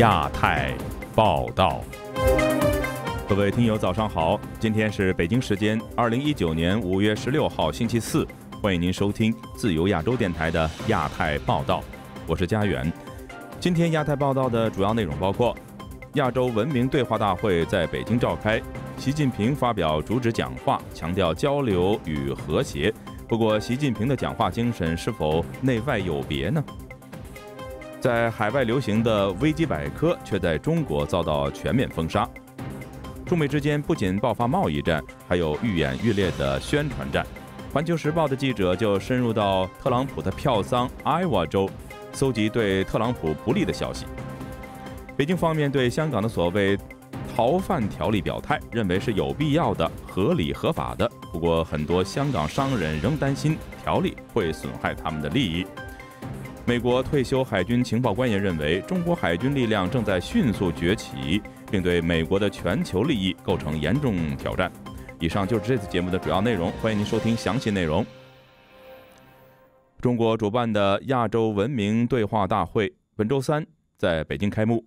亚太报道，各位听友早上好，今天是北京时间2019年5月16号星期四，欢迎您收听自由亚洲电台的亚太报道，我是佳远。今天亚太报道的主要内容包括：亚洲文明对话大会在北京召开，习近平发表主旨讲话，强调交流与和谐。不过，习近平的讲话精神是否内外有别呢？在海外流行的维基百科却在中国遭到全面封杀，中美之间不仅爆发贸易战，还有愈演愈烈的宣传战。环球时报的记者就深入到特朗普的票仓艾娃州，搜集对特朗普不利的消息。北京方面对香港的所谓逃犯条例表态，认为是有必要的、合理合法的。不过，很多香港商人仍担心条例会损害他们的利益。美国退休海军情报官员认为，中国海军力量正在迅速崛起，并对美国的全球利益构成严重挑战。以上就是这次节目的主要内容，欢迎您收听详细内容。中国主办的亚洲文明对话大会本周三在北京开幕。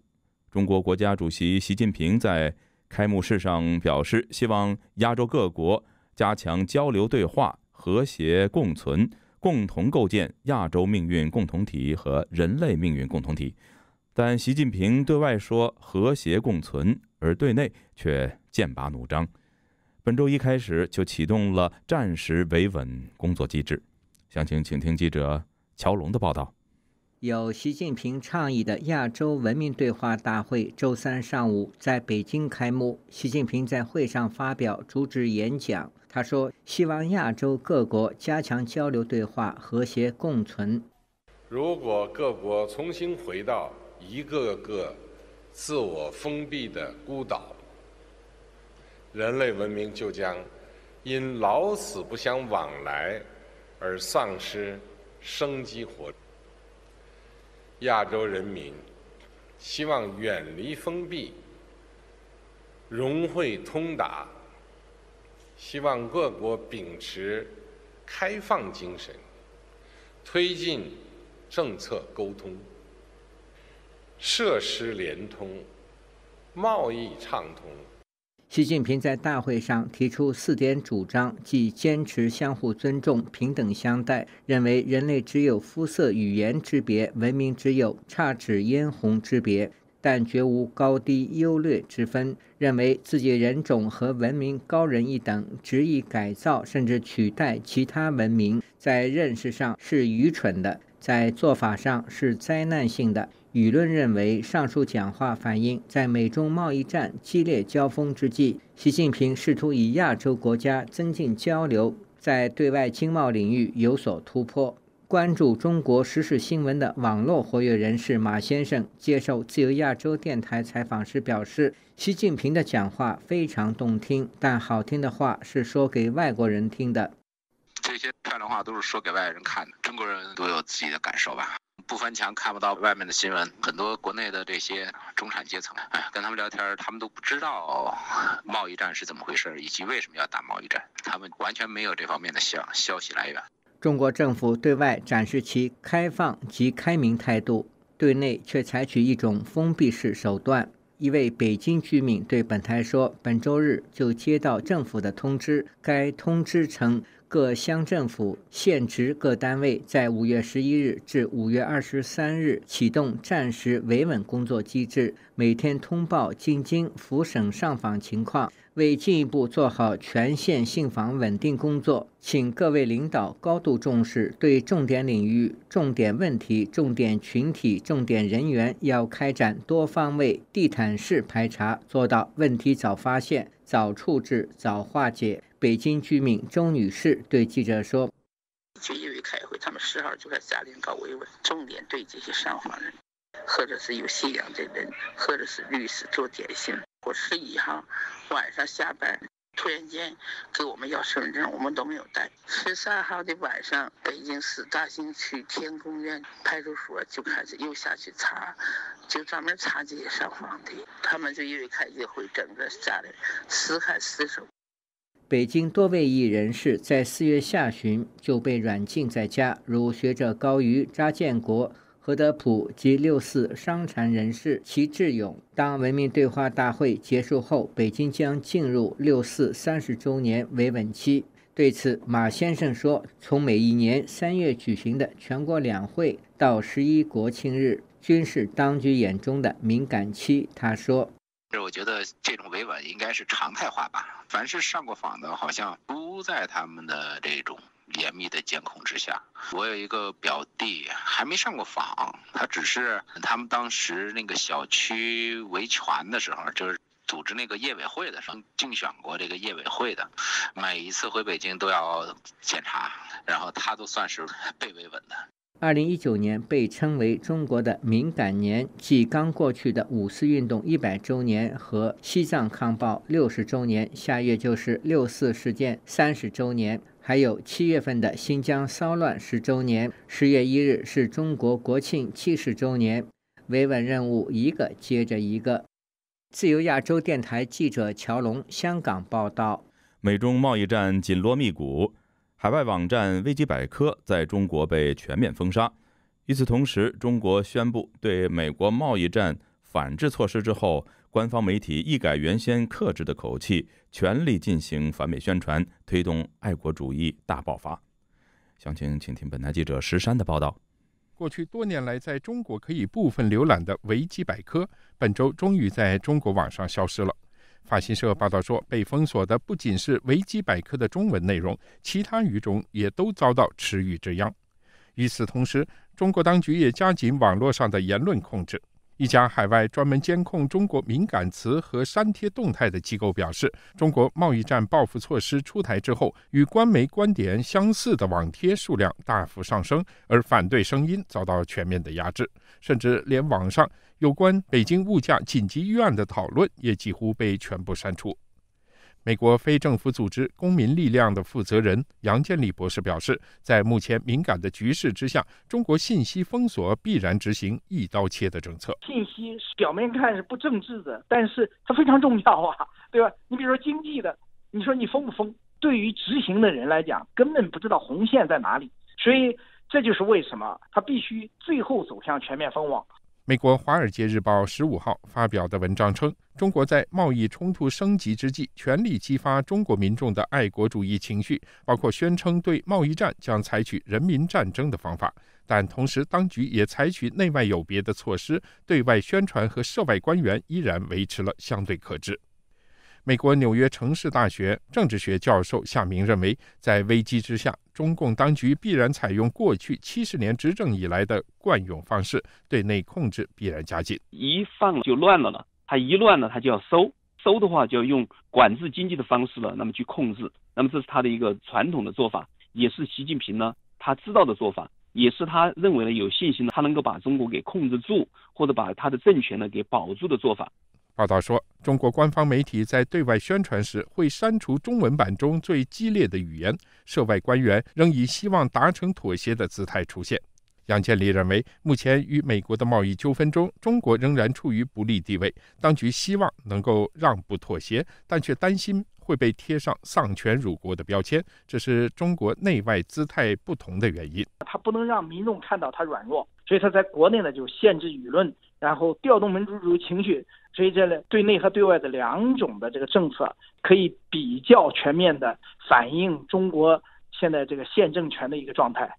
中国国家主席习近平在开幕式上表示，希望亚洲各国加强交流对话，和谐共存，共同构建亚洲命运共同体和人类命运共同体，但习近平对外说和谐共存，而对内却剑拔弩张。本周一开始就启动了战时维稳工作机制。详情请听记者乔龙的报道。有习近平倡议的亚洲文明对话大会周三上午在北京开幕，习近平在会上发表主旨演讲。他说，希望亚洲各国加强交流对话，和谐共存。如果各国重新回到一个个自我封闭的孤岛，人类文明就将因老死不相往来而丧失生机活力。亚洲人民希望远离封闭，融会通达，希望各国秉持开放精神，推进政策沟通、设施联通、贸易畅通。习近平在大会上提出4点主张，即坚持相互尊重、平等相待，认为人类只有肤色语言之别，文明只有姹紫嫣红之别，但绝无高低优劣之分，认为自己人种和文明高人一等，执意改造甚至取代其他文明，在认识上是愚蠢的，在做法上是灾难性的。舆论认为，上述讲话反映在美中贸易战激烈交锋之际，习近平试图以亚洲国家增进交流，在对外经贸领域有所突破。关注中国时事新闻的网络活跃人士马先生接受自由亚洲电台采访时表示，习近平的讲话非常动听，但好听的话是说给外国人听的。这些漂亮话都是说给外人看的，中国人都有自己的感受吧。不翻墙看不到外面的新闻，很多国内的这些中产阶层，跟他们聊天，他们都不知道贸易战是怎么回事，以及为什么要打贸易战，他们完全没有这方面的消息来源。中国政府对外展示其开放及开明态度，对内却采取一种封闭式手段。一位北京居民对本台说，本周日就接到政府的通知，该通知称各乡政府、县直各单位在5月11日至5月23日启动战时维稳工作机制，每天通报进京、福省上访情况。为进一步做好全县信访稳定工作，请各位领导高度重视，对重点领域、重点问题、重点群体、重点人员要开展多方位、地毯式排查，做到问题早发现、早处置、早化解。北京居民周女士对记者说：“就因为开会，他们10号就在家里搞维稳，重点对这些上访人，或者是有信仰的人，或者是律师做点心。”我11号晚上下班，突然间给我们要身份证，我们都没有带。13号的晚上，北京市大兴区天宫院派出所就开始又下去查，就专门查这些上访的。他们就因为开这会，整个家里撕开撕手。北京多位艺人士在4月下旬就被软禁在家，如学者高瑜、查建国何德普及六四伤残人士齐志勇。当文明对话大会结束后，北京将进入六四30周年维稳期。对此，马先生说：“从每一年3月举行的全国两会到11国庆日，均是当局眼中的敏感期。”他说。我觉得这种维稳应该是常态化吧。凡是上过访的，好像都在他们的这种严密的监控之下。我有一个表弟还没上过访，他只是他们当时那个小区维权的时候，就是组织那个业委会的时候，竞选过这个业委会的，每一次回北京都要检查，然后他都算是被维稳的。2019年被称为中国的敏感年，即刚过去的五四运动100周年和西藏抗暴60周年，下月就是6·4事件30周年，还有7月份的新疆骚乱10周年，10月1日是中国国庆70周年，维稳任务一个接着一个。自由亚洲电台记者乔龙，香港报道。美中贸易战紧锣密鼓。海外网站维基百科在中国被全面封杀。与此同时，中国宣布对美国贸易战反制措施之后，官方媒体一改原先克制的口气，全力进行反美宣传，推动爱国主义大爆发。详情请听本台记者石山的报道。过去多年来在中国可以部分浏览的维基百科，本周终于在中国网上消失了。法新社报道说，被封锁的不仅是维基百科的中文内容，其他语种也都遭到池鱼之殃。与此同时，中国当局也加紧网络上的言论控制。一家海外专门监控中国敏感词和删帖动态的机构表示，中国贸易战报复措施出台之后，与官媒观点相似的网帖数量大幅上升，而反对声音遭到全面的压制，甚至连网上有关北京物价紧急预案的讨论也几乎被全部删除。美国非政府组织公民力量的负责人杨建立博士表示，在目前敏感的局势之下，中国信息封锁必然执行一刀切的政策。信息表面看是不政治的，但是它非常重要啊，对吧？你比如说经济的，你说你封不封？对于执行的人来讲，根本不知道红线在哪里，所以这就是为什么它必须最后走向全面封网。美国《华尔街日报》15号发表的文章称，中国在贸易冲突升级之际，全力激发中国民众的爱国主义情绪，包括宣称对贸易战将采取人民战争的方法。但同时，当局也采取内外有别的措施，对外宣传和涉外官员依然维持了相对克制。美国纽约城市大学政治学教授夏明认为，在危机之下，中共当局必然采用过去70年执政以来的惯用方式，对内控制必然加紧。一放就乱了呢，他一乱了，他就要收的话就要用管制经济的方式了，那么去控制，那么这是他的一个传统的做法，也是习近平呢他知道的做法，也是他认为呢有信心呢他能够把中国给控制住，或者把他的政权呢给保住的做法。报道说，中国官方媒体在对外宣传时会删除中文版中最激烈的语言，涉外官员仍以希望达成妥协的姿态出现。杨建立认为，目前与美国的贸易纠纷中，中国仍然处于不利地位，当局希望能够让步妥协，但却担心会被贴上丧权辱国的标签，这是中国内外姿态不同的原因。他不能让民众看到他软弱，所以他在国内呢就限制舆论，然后调动民族情绪，所以这对内和对外的两种的这个政策可以比较全面的反映中国现在这个现政权的一个状态。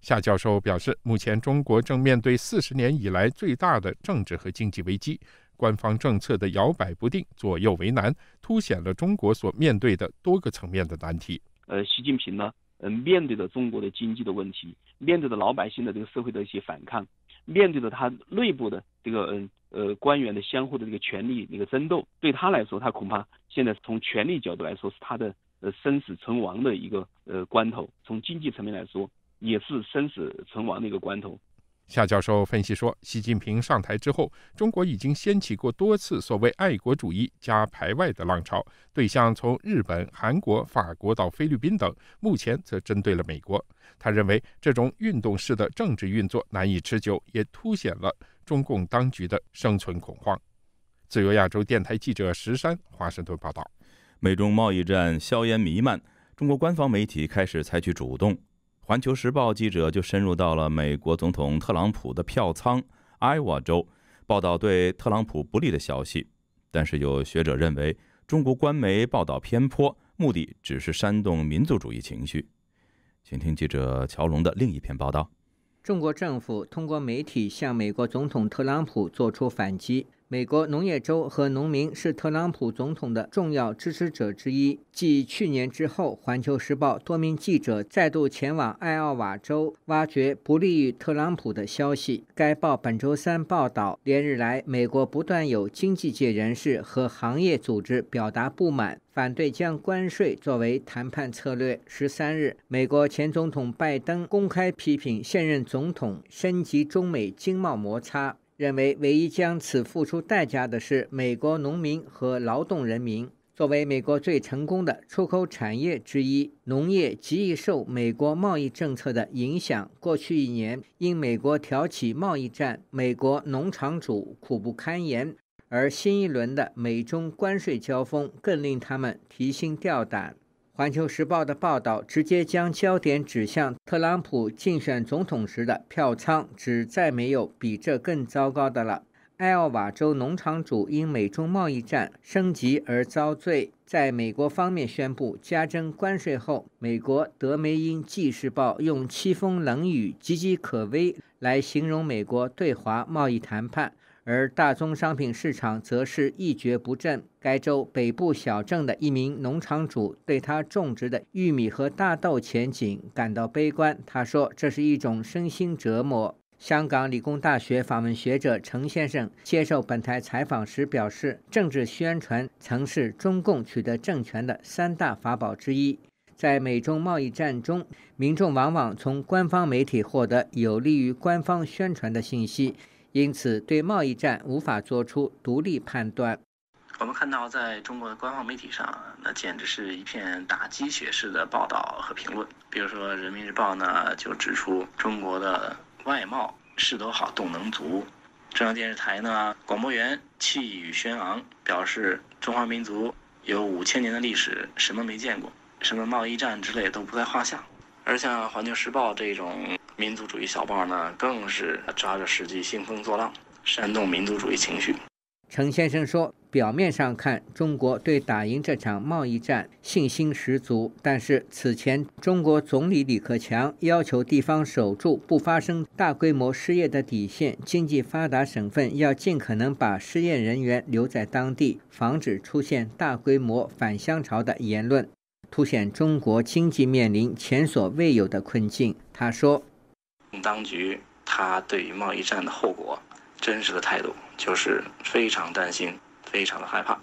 夏教授表示，目前中国正面对40年以来最大的政治和经济危机，官方政策的摇摆不定、左右为难，凸显了中国所面对的多个层面的难题。习近平呢，面对着中国的经济的问题，面对着老百姓的这个社会的一些反抗，面对着他内部的这个官员的相互的这个权力那个争斗，对他来说，他恐怕现在从权力角度来说是他的生死存亡的一个关头，从经济层面来说，也是生死存亡的一个关头。夏教授分析说，习近平上台之后，中国已经掀起过多次所谓爱国主义加排外的浪潮，对象从日本、韩国、法国到菲律宾等，目前则针对了美国。他认为，这种运动式的政治运作难以持久，也凸显了中共当局的生存恐慌。自由亚洲电台记者石山，华盛顿报道。美中贸易战硝烟弥漫，中国官方媒体开始采取主动。环球时报记者就深入到了美国总统特朗普的票仓艾娃州，报道对特朗普不利的消息。但是有学者认为，中国官媒报道偏颇，目的只是煽动民族主义情绪。请听记者乔龙的另一篇报道。中国政府通过媒体向美国总统特朗普做出反击。美国农业州和农民是特朗普总统的重要支持者之一。继去年之后，环球时报多名记者再度前往艾奥瓦州，挖掘不利于特朗普的消息。该报本周三报道，连日来，美国不断有经济界人士和行业组织表达不满，反对将关税作为谈判策略。13日，美国前总统拜登公开批评现任总统升级中美经贸摩擦，认为唯一将此付出代价的是美国农民和劳动人民。作为美国最成功的出口产业之一，农业极易受美国贸易政策的影响。过去一年，因美国挑起贸易战，美国农场主苦不堪言，而新一轮的美中关税交锋更令他们提心吊胆。环球时报的报道直接将焦点指向特朗普竞选总统时的票仓，指再没有比这更糟糕的了。艾奥瓦州农场主因美中贸易战升级而遭罪，在美国方面宣布加征关税后，美国德梅因纪事报用凄风冷雨、岌岌可危来形容美国对华贸易谈判，而大宗商品市场则是一蹶不振。该州北部小镇的一名农场主对他种植的玉米和大豆前景感到悲观，他说这是一种身心折磨。香港理工大学访问学者程先生接受本台采访时表示，政治宣传曾是中共取得政权的3大法宝之一。在美中贸易战中，民众往往从官方媒体获得有利于官方宣传的信息，因此对贸易战无法做出独立判断。我们看到在中国的官方媒体上，那简直是一片打鸡血式的报道和评论。比如说人民日报呢，就指出中国的外贸势头好，动能足。中央电视台呢，广播员气宇轩昂，表示中华民族有5000年的历史，什么没见过，什么贸易战之类都不在话下。而像环球时报这种民族主义小报呢，更是抓着时机兴风作浪，煽动民族主义情绪。程先生说，表面上看，中国对打赢这场贸易战信心十足，但是此前中国总理李克强要求地方守住不发生大规模失业的底线，经济发达省份要尽可能把失业人员留在当地，防止出现大规模返乡潮的言论，凸显中国经济面临前所未有的困境。他说，当局他对于贸易战的后果真实的态度就是非常担心，非常的害怕，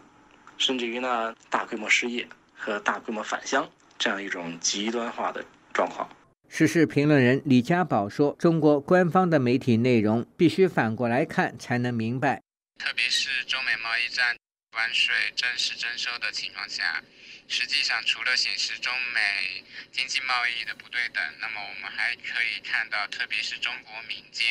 甚至于呢大规模失业和大规模返乡这样一种极端化的状况。时事评论人李家宝说，中国官方的媒体内容必须反过来看才能明白，特别是中美贸易战关税正式征收的情况下，实际上除了显示中美经济贸易的不对等，那么我们还可以看到，特别是中国民间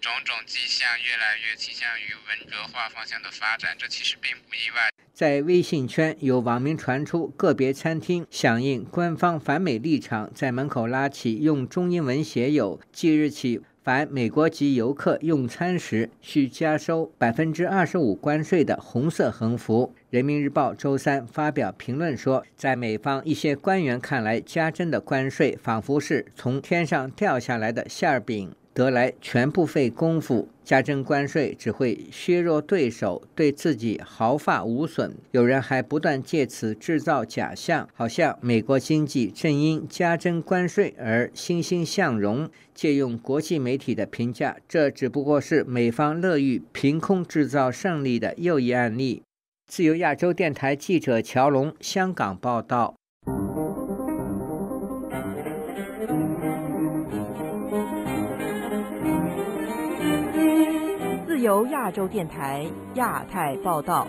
种种迹象越来越倾向于文革化方向的发展，这其实并不意外。在微信圈有网民传出个别餐厅响应官方反美立场，在门口拉起用中英文写有即日起凡美国籍游客用餐时需加收25%关税的红色横幅。人民日报周三发表评论说，在美方一些官员看来，加征的关税仿佛是从天上掉下来的馅饼，得来全不费功夫。加征关税只会削弱对手，对自己毫发无损。有人还不断借此制造假象，好像美国经济正因加征关税而欣欣向荣。借用国际媒体的评价，这只不过是美方乐于凭空制造胜利的又一案例。自由亚洲电台记者乔龙，香港报道。由亚洲电台亚太报道，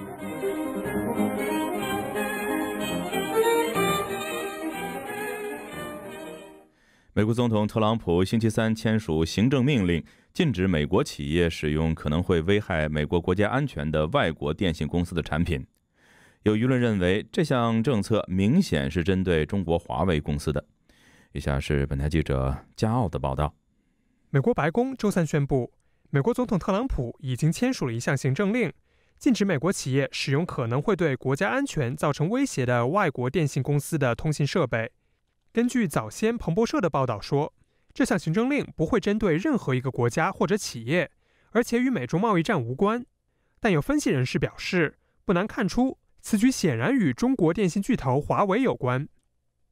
美国总统特朗普星期三签署行政命令，禁止美国企业使用可能会危害美国国家安全的外国电信公司的产品。有舆论认为，这项政策明显是针对中国华为公司的。以下是本台记者加奥的报道。美国白宫周三宣布，美国总统特朗普已经签署了一项行政令，禁止美国企业使用可能会对国家安全造成威胁的外国电信公司的通信设备。根据早先彭博社的报道说，这项行政令不会针对任何一个国家或者企业，而且与美中贸易战无关。但有分析人士表示，不难看出，此举显然与中国电信巨头华为有关。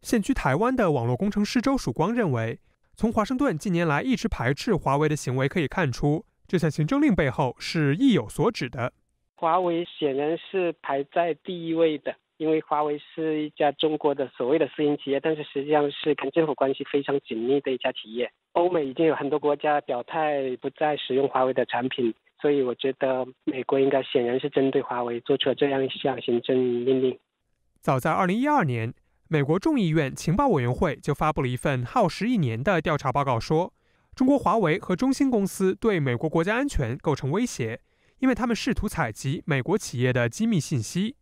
现居台湾的网络工程师周曙光认为，从华盛顿近年来一直排斥华为的行为可以看出，这项行政令背后是意有所指的。华为显然是排在第一位的，因为华为是一家中国的所谓的私营企业，但是实际上是跟政府关系非常紧密的一家企业。欧美已经有很多国家表态不再使用华为的产品，所以我觉得美国应该显然是针对华为做出了这样一项行政命令。早在2012年，美国众议院情报委员会就发布了一份耗时1年的调查报告说，中国华为和中兴公司对美国国家安全构成威胁，因为他们试图采集美国企业的机密信息。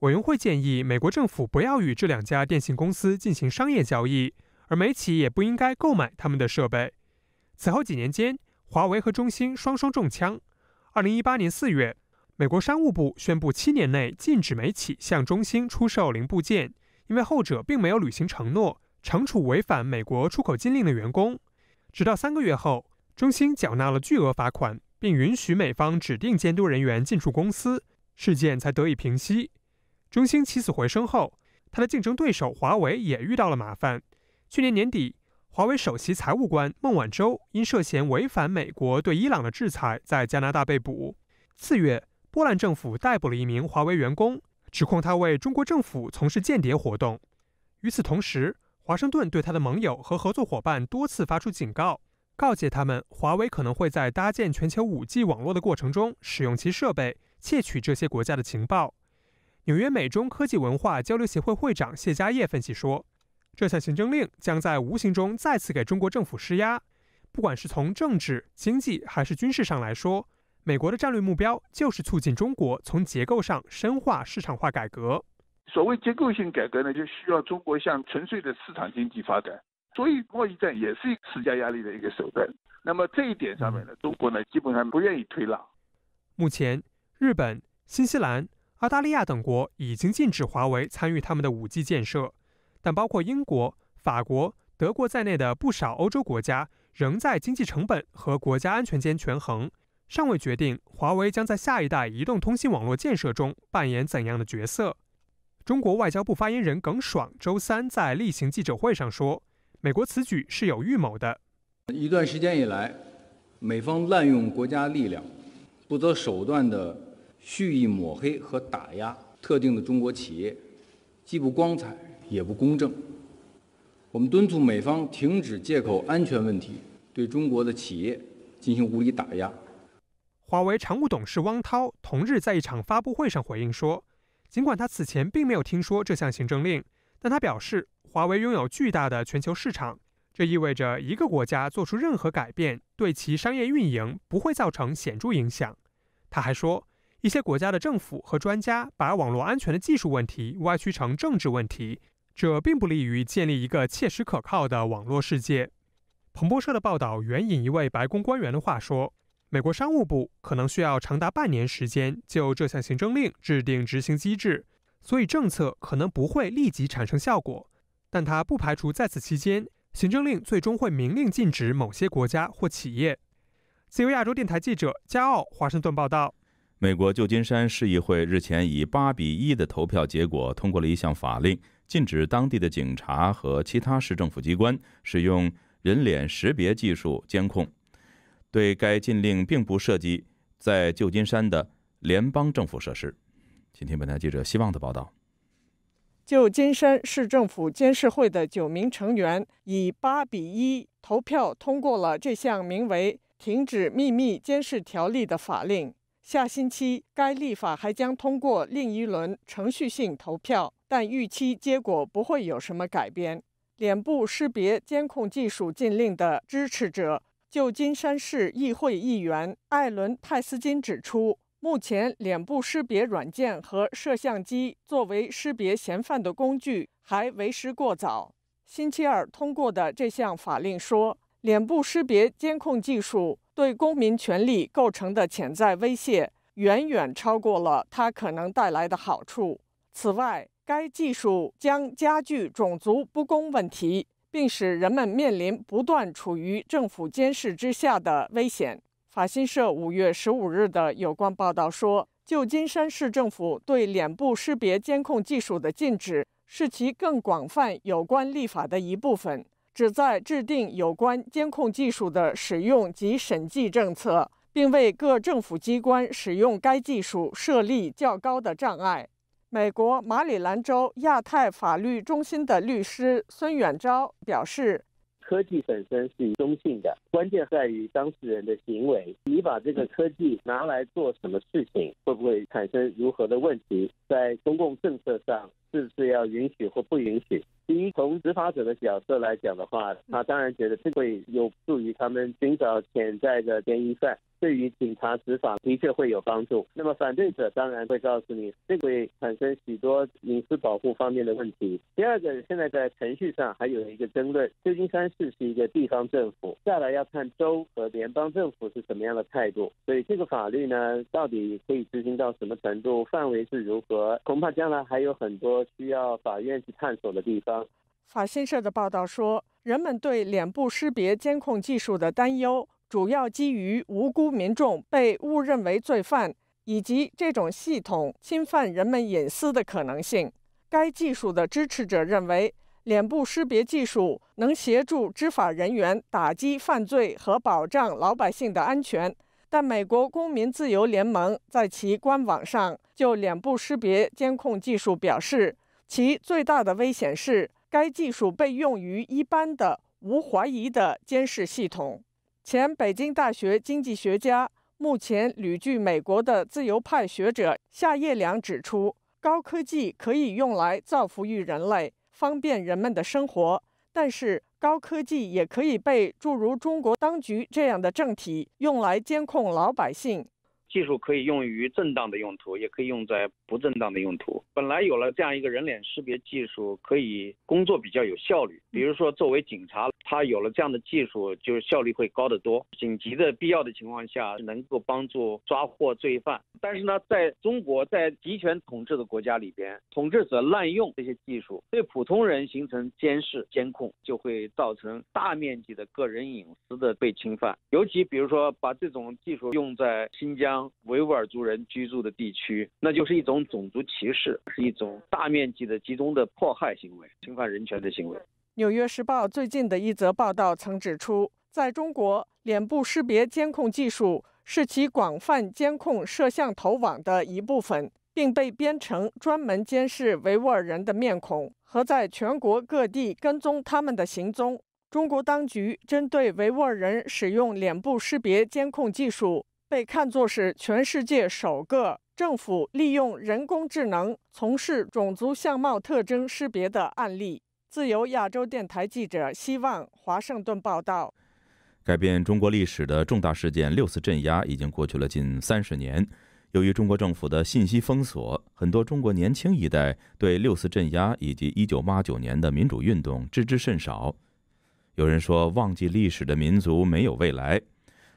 委员会建议美国政府不要与这两家电信公司进行商业交易，而美企也不应该购买他们的设备。此后几年间，华为和中兴双双中枪。2018年4月，美国商务部宣布7年内禁止美企向中兴出售零部件，因为后者并没有履行承诺，惩处违反美国出口禁令的员工。直到3个月后，中兴缴纳了巨额罚款，并允许美方指定监督人员进出公司，事件才得以平息。中兴起死回生后，他的竞争对手华为也遇到了麻烦。去年年底，华为首席财务官孟晚舟因涉嫌违反美国对伊朗的制裁，在加拿大被捕。4月，波兰政府逮捕了一名华为员工，指控他为中国政府从事间谍活动。与此同时，华盛顿对他的盟友和合作伙伴多次发出警告，告诫他们华为可能会在搭建全球 5G 网络的过程中使用其设备，窃取这些国家的情报。纽约美中科技文化交流协会会长谢家业分析说，这项行政令将在无形中再次给中国政府施压。不管是从政治、经济还是军事上来说，美国的战略目标就是促进中国从结构上深化市场化改革。所谓结构性改革呢，就需要中国向纯粹的市场经济发展，所以贸易战也是施加压力的一个手段。那么这一点上面呢，中国呢基本上不愿意推让。目前，日本、新西兰、澳大利亚等国已经禁止华为参与他们的 5G 建设，但包括英国、法国、德国在内的不少欧洲国家仍在经济成本和国家安全间权衡，尚未决定华为将在下一代移动通信网络建设中扮演怎样的角色。中国外交部发言人耿爽周三在例行记者会上说，美国此举是有预谋的。一段时间以来，美方滥用国家力量，不择手段的蓄意抹黑和打压特定的中国企业，既不光彩也不公正。我们敦促美方停止借口安全问题对中国的企业进行无理打压。华为常务董事汪涛同日在一场发布会上回应说，尽管他此前并没有听说这项行政令，但他表示华为拥有巨大的全球市场，这意味着一个国家做出任何改变对其商业运营不会造成显著影响。他还说，一些国家的政府和专家把网络安全的技术问题歪曲成政治问题，这并不利于建立一个切实可靠的网络世界。彭博社的报道援引一位白宫官员的话说，美国商务部可能需要长达半年时间就这项行政令制定执行机制，所以政策可能不会立即产生效果，但它不排除在此期间，行政令最终会明令禁止某些国家或企业。自由亚洲电台记者加奥，华盛顿报道。美国旧金山市议会日前以8-1的投票结果通过了一项法令，禁止当地的警察和其他市政府机关使用人脸识别技术监控。对该禁令并不涉及在旧金山的联邦政府设施。请听本台记者希望的报道。旧金山市政府监事会的9名成员以8-1投票通过了这项名为《停止秘密监视条例》的法令。下星期，该立法还将通过另一轮程序性投票，但预期结果不会有什么改变。脸部识别监控技术禁令的支持者、旧金山市议会议员艾伦·泰斯金指出，目前脸部识别软件和摄像机作为识别嫌犯的工具还为时过早。星期二通过的这项法令说，脸部识别监控技术对公民权利构成的潜在威胁，远远超过了它可能带来的好处。此外，该技术将加剧种族不公问题，并使人们面临不断处于政府监视之下的危险。法新社5月15日的有关报道说，旧金山市政府对脸部识别监控技术的禁止是其更广泛有关立法的一部分，旨在制定有关监控技术的使用及审计政策，并为各政府机关使用该技术设立较高的障碍。美国马里兰州亚太法律中心的律师孙远钊表示，科技本身是中性的，关键在于当事人的行为。你把这个科技拿来做什么事情，会不会产生如何的问题？在公共政策上，是不是要允许或不允许？第一，从执法者的角色来讲的话，他当然觉得这会有助于他们寻找潜在的嫌疑犯，对于警察执法的确会有帮助。那么反对者当然会告诉你，这会产生许多隐私保护方面的问题。第二个，现在在程序上还有一个争论，旧金山市是一个地方政府，下来要看州和联邦政府是什么样的态度。所以这个法律呢，到底可以执行到什么程度，范围是如何，恐怕将来还有很多需要法院去探索的地方。法新社的报道说，人们对脸部识别监控技术的担忧主要基于无辜民众被误认为罪犯，以及这种系统侵犯人们隐私的可能性。该技术的支持者认为，脸部识别技术能协助执法人员打击犯罪和保障老百姓的安全，但美国公民自由联盟在其官网上就脸部识别监控技术表示，其最大的危险是该技术被用于一般的无怀疑的监视系统。前北京大学经济学家、目前旅居美国的自由派学者夏叶良指出，高科技可以用来造福于人类，方便人们的生活，但是高科技也可以被诸如中国当局这样的政体用来监控老百姓。技术可以用于正当的用途，也可以用在不正当的用途。本来有了这样一个人脸识别技术，可以工作比较有效率，比如说作为警察，他有了这样的技术，就效率会高得多。紧急的必要的情况下，能够帮助抓获罪犯。但是呢，在中国，在集权统治的国家里边，统治者滥用这些技术，对普通人形成监视监控，就会造成大面积的个人隐私的被侵犯。尤其比如说把这种技术用在新疆维吾尔族人居住的地区，那就是一种种族歧视，是一种大面积的集中的迫害行为，侵犯人权的行为。《纽约时报》最近的一则报道曾指出，在中国，脸部识别监控技术是其广泛监控摄像头网的一部分，并被编程专门监视维吾尔人的面孔和在全国各地跟踪他们的行踪。中国当局针对维吾尔人使用脸部识别监控技术，被看作是全世界首个政府利用人工智能从事种族相貌特征识别的案例。自由亚洲电台记者希望华盛顿报道。改变中国历史的重大事件6次镇压已经过去了近30年。由于中国政府的信息封锁，很多中国年轻一代对6次镇压以及1989年的民主运动知之甚少。有人说，忘记历史的民族没有未来。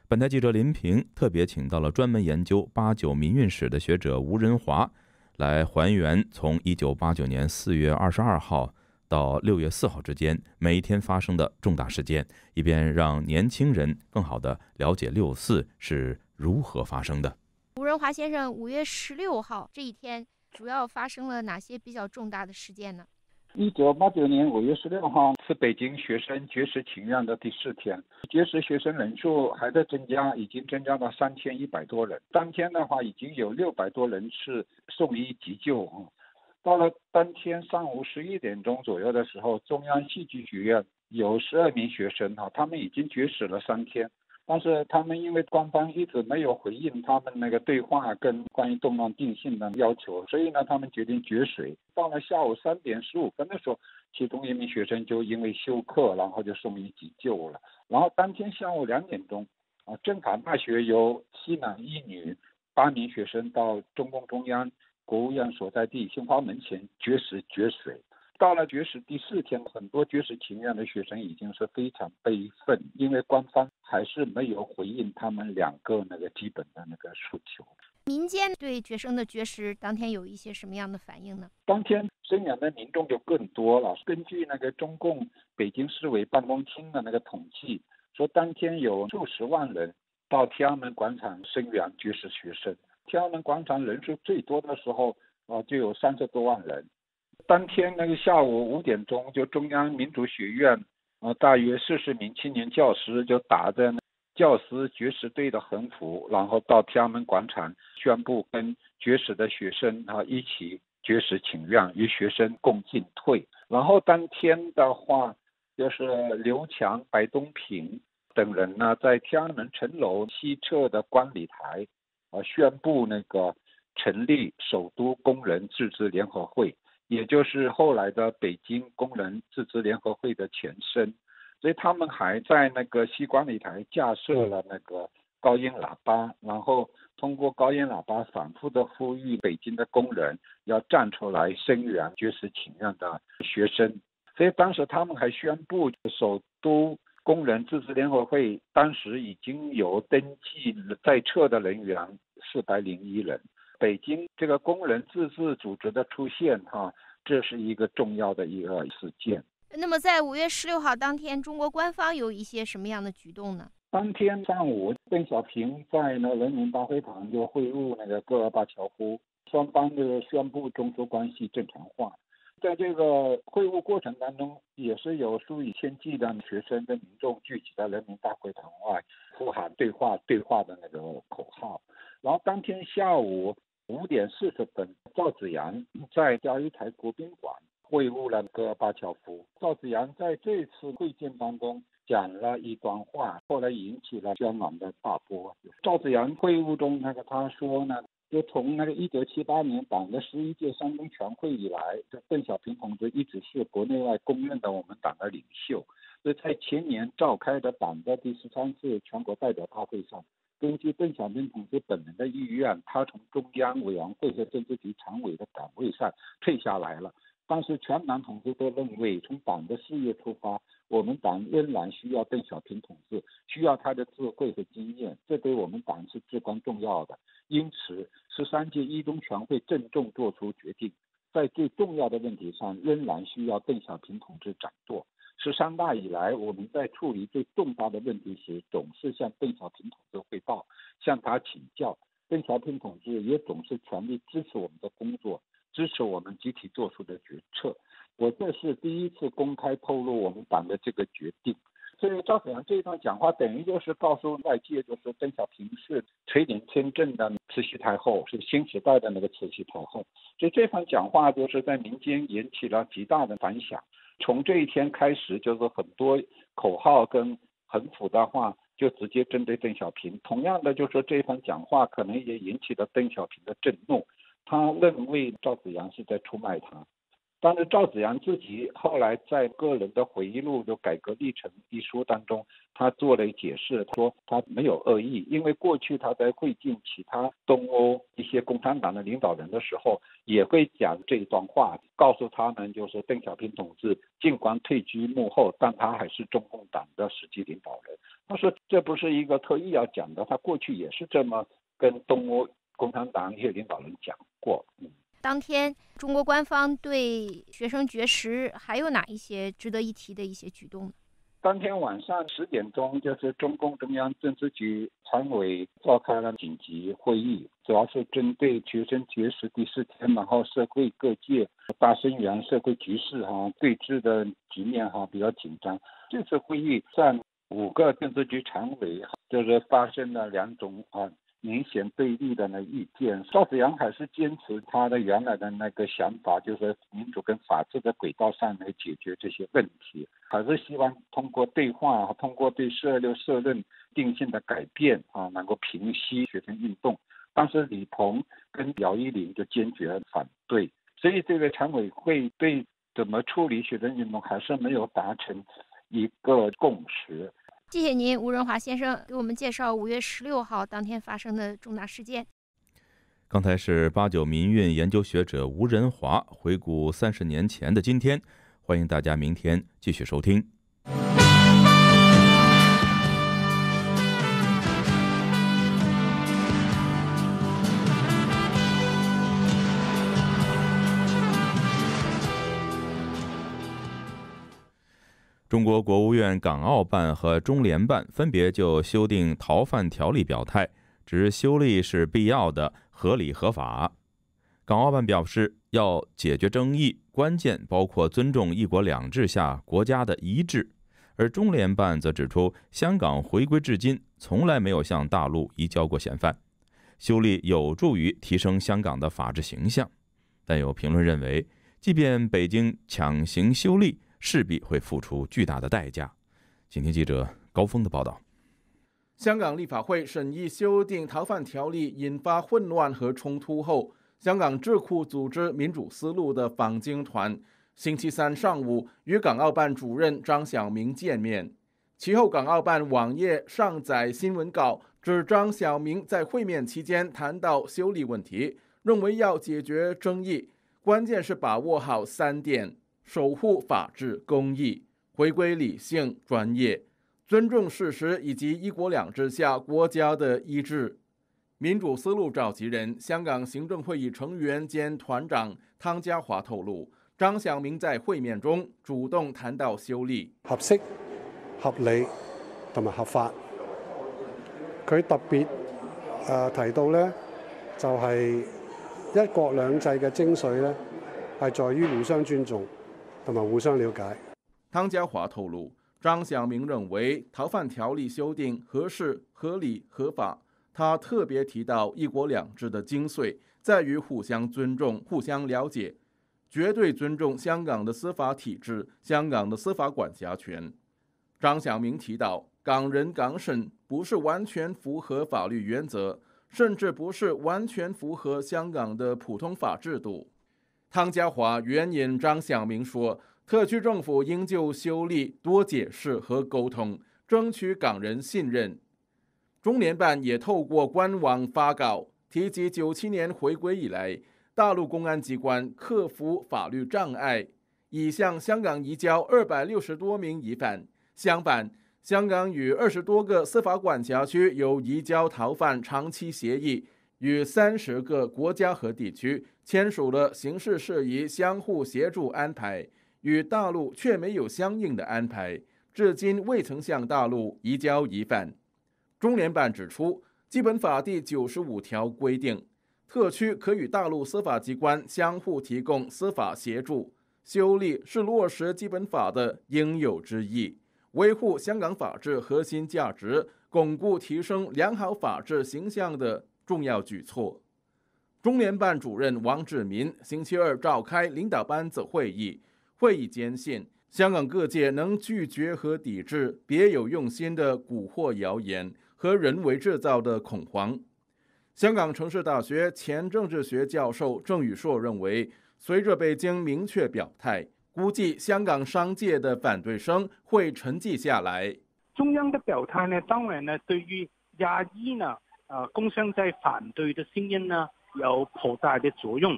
本台记者林平特别请到了专门研究89民运史的学者吴仁华，来还原从1989年4月22号到6月4号之间每一天发生的重大事件，以便让年轻人更好地了解6·4是如何发生的。吴仁华先生，5月16号这一天主要发生了哪些比较重大的事件呢？1989年5月16号是北京学生绝食请愿的第4天，绝食学生人数还在增加，已经增加到3100多人。当天的话，已经有600多人是送医急救。到了当天上午11点钟左右的时候，中央戏剧学院有12名学生，他们已经绝食了3天，但是他们因为官方一直没有回应他们那个对话跟关于动乱定性的要求，所以呢，他们决定绝食。到了下午3点15分的时候，其中一名学生就因为休克，然后就送医急救了。然后当天下午2点钟，政法大学由西南一女8名学生到中共中央国务院所在地杏花门前绝食。到了觉识第4天，很多觉识情愿的学生已经是非常悲愤，因为官方还是没有回应他们2个那个基本的那个诉求。民间对学生的觉识当天有一些什么样的反应呢？当天沈阳的民众就更多了。根据那个中共北京市委办公厅的那个统计，说当天有数十万人到天安门广场声援觉识学生。天安门广场人数最多的时候，就有30多万人。当天那个下午5点钟，就中央民族学院，大约40名青年教师就打着教师觉识队的横幅，然后到天安门广场宣布跟觉识的学生一起觉识请愿，与学生共进退。然后当天的话，就是刘强、白东平等人呢，在天安门城楼西侧的观礼台，宣布那个成立首都工人自治联合会，也就是后来的北京工人自治联合会的前身。所以他们还在那个西观礼台架设了那个高音喇叭，然后通过高音喇叭反复的呼吁北京的工人要站出来声援觉识请愿的学生。所以当时他们还宣布，首都工人自治联合会当时已经有登记在册的人员401人。北京这个工人自治组织的出现，这是一个重要的一个事件。那么在5月16号当天，中国官方有一些什么样的举动呢？当天上午，邓小平在人民大会堂就会晤那个戈尔巴乔夫，双方就宣布中苏关系正常化。在这个会晤过程当中，也是有数以千计的学生跟民众聚集在人民大会堂外，呼喊对话对话的那个口号。然后当天下午5点40分，赵紫阳在钓鱼台国宾馆会晤了戈尔巴乔夫。赵紫阳在这次会见当中讲了一段话，后来引起了轩然的大波。赵紫阳会晤中，他说呢，就从1978年党的11届三中全会以来，邓小平同志一直是国内外公认的我们党的领袖。所以在前年召开的党的第13次全国代表大会上，根据邓小平同志本人的意愿，他从中央委员会和政治局常委的岗位上退下来了。但是全党同志都认为，从党的事业出发，我们党仍然需要邓小平同志，需要他的智慧和经验，这对我们党是至关重要的。因此13届一中全会郑重做出决定，在最重要的问题上仍然需要邓小平同志掌舵。13大以来，我们在处理最重大的问题时，总是向邓小平同志汇报，向他请教。邓小平同志也总是全力支持我们的工作，支持我们集体做出的决策。我这是第1次公开透露我们党的这个决定。所以赵紫阳这一段讲话，等于就是告诉外界，就是邓小平是垂帘听政的慈禧太后，是新时代的那个慈禧太后。所以这番讲话就是在民间引起了极大的反响。从这一天开始，就是很多口号跟横幅的话就直接针对邓小平。同样的，就是说这番讲话可能也引起了邓小平的震怒，他认为赵紫阳是在出卖他。但是赵紫阳自己后来在个人的回忆录《改革历程》一书当中，他做了解释，说他没有恶意，因为过去他在会见其他东欧一些共产党的领导人的时候，也会讲这一段话，告诉他们就是邓小平同志尽管退居幕后，但他还是中共党的实际领导人。他说这不是一个特意要讲的，他过去也是这么跟东欧共产党一些领导人讲过。当天中国官方对学生觉识还有哪一些值得一提的一些举动呢？当天晚上10点钟，就是中共中央政治局常委召开了紧急会议，主要是针对学生觉识第4天，然后社会各界大声援社会局势对峙的局面比较紧张。这次会议上5个政治局常委就是发生了2种明显对立的意见。赵紫阳还是坚持他的原来的那个想法，就是民主跟法治的轨道上来解决这些问题，还是希望通过对话，通过对426社论定性的改变能够平息学生运动。但是李鹏跟姚依林就坚决反对，所以这个常委会对怎么处理学生运动还是没有达成一个共识。谢谢您，吴仁华先生给我们介绍5月16号当天发生的重大事件。刚才是八九民运研究学者吴仁华回顾30年前的今天，欢迎大家明天继续收听。中国国务院港澳办和中联办分别就修订逃犯条例表态，指修例是必要的、合理合法。港澳办表示，要解决争议，关键包括尊重一国两制下国家的一致；而中联办则指出，香港回归至今从来没有向大陆移交过嫌犯，修例有助于提升香港的法治形象。但有评论认为，即便北京强行修例，势必会付出巨大的代价。请听记者高峰的报道。香港立法会审议修订逃犯条例引发混乱和冲突后，香港智库组织民主思路的访京团星期三上午与港澳办主任张晓明见面。其后，港澳办网页上载新闻稿，指张晓明在会面期间谈到修例问题，认为要解决争议，关键是把握好3点。守护法治公义，回归理性专业，尊重事实以及一国两制下国家的一致。民主思路召集人、香港行政会议成员兼团长汤家华透露，张晓明在会面中主动谈到修例合適、合理同埋合法。佢特別提到咧，就係一國兩制嘅精髓咧，係在於互相尊重。同埋互相了解。湯家華透露，張曉明認為逃犯條例修訂合適、合理、合法。他特別提到一國兩制的精髓在於互相尊重、互相了解，絕對尊重香港的司法體制、香港的司法管轄權。張曉明提到，港人港審不是完全符合法律原則，甚至不是完全符合香港的普通法制度。汤家华援引张晓明说，特区政府应就修例多解释和沟通，争取港人信任。中联办也透过官网发稿，提及97年回归以来，大陆公安机关克服法律障碍，已向香港移交260多名疑犯。相反，香港与20多个司法管辖区有移交逃犯长期协议，与30个国家和地区签署了刑事事宜相互协助安排，与大陆却没有相应的安排，至今未曾向大陆移交疑犯。中联办指出，基本法第95条规定，特区可与大陆司法机关相互提供司法协助，修例是落实基本法的应有之义，维护香港法治核心价值，巩固提升良好法治形象的重要举措。中联办主任王志民星期二召开领导班子会议，会议坚信香港各界能拒绝和抵制别有用心的蛊惑谣言和人为制造的恐慌。香港城市大学前政治学教授郑宇硕认为，随着北京明确表态，估计香港商界的反对声会沉寂下来。中央的表态呢，当然呢，对于压抑呢工商在反对的声音呢有颇大的作用，